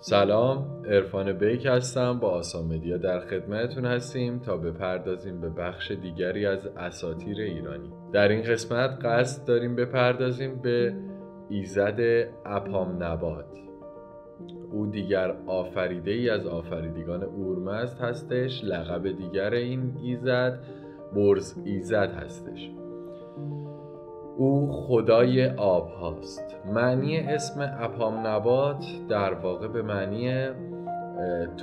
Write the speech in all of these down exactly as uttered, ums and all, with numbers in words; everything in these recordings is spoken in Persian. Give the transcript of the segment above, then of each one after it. سلام، عرفان بیک هستم. با آسام مدیا در خدمتتون هستیم تا بپردازیم به بخش دیگری از اساطیر ایرانی. در این قسمت قصد داریم بپردازیم به ایزد اپام نبات. او دیگر آفریده ای از آفریدگان اورمزد هستش. لقب دیگر این ایزد بُرز ایزد هستش. او خدای آب هاست. معنی اسم اپام نبات در واقع به معنی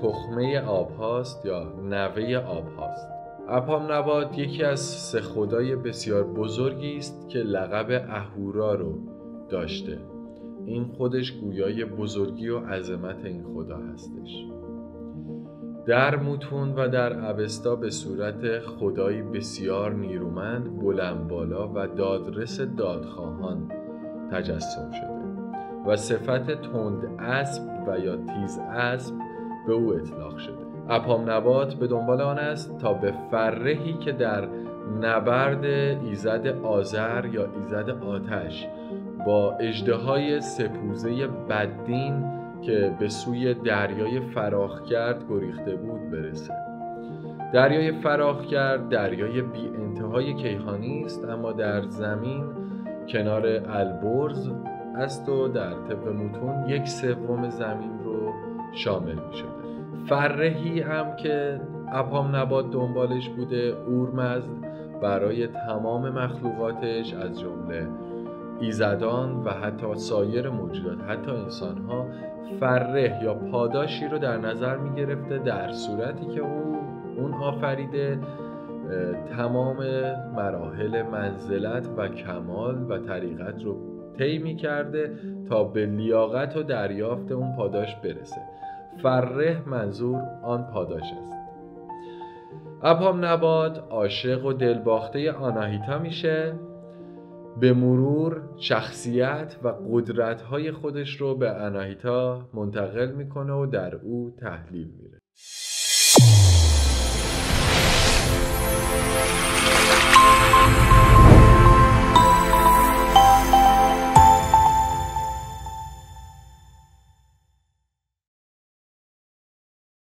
تخمه آب هاست یا نوه آب هاست. اپام نبات یکی از سه خدای بسیار بزرگی است که لقب اهورا رو داشته. این خودش گویای بزرگی و عظمت این خدا هستش. در موتون و در اوستا به صورت خدایی بسیار نیرومند، بلندبالا و دادرس دادخواهان تجسم شده و صفت تند اسب و یا تیز اسب به او اطلاق شده. اپام نبات به دنبال آن است تا به فرهی که در نبرد ایزد آزر یا ایزد آتش با اژدهای سپوزه بددین که به سوی دریای فراخکرد گریخته بود برسه. دریای فراخکرد دریای بی انتهای کیهانی است، اما در زمین کنار البرز است و در طبق متون یک سوم زمین رو شامل می شده. فرهی هم که اپام نبات دنبالش بوده، اورمزد برای تمام مخلوقاتش از جمله ایزدان و حتی سایر موجودات، حتی انسان‌ها، فره یا پاداشی رو در نظر می گرفته در صورتی که او اون آفریده تمام مراحل منزلت و کمال و طریقت رو طی می کرده تا به لیاقت و دریافت اون پاداش برسه. فره منظور آن پاداش است. اپام نبات عاشق و دلباخته آناهیتا میشه. به مرور شخصیت و قدرت‌های خودش رو به آناهیتا منتقل میکنه و در او تحلیل میره.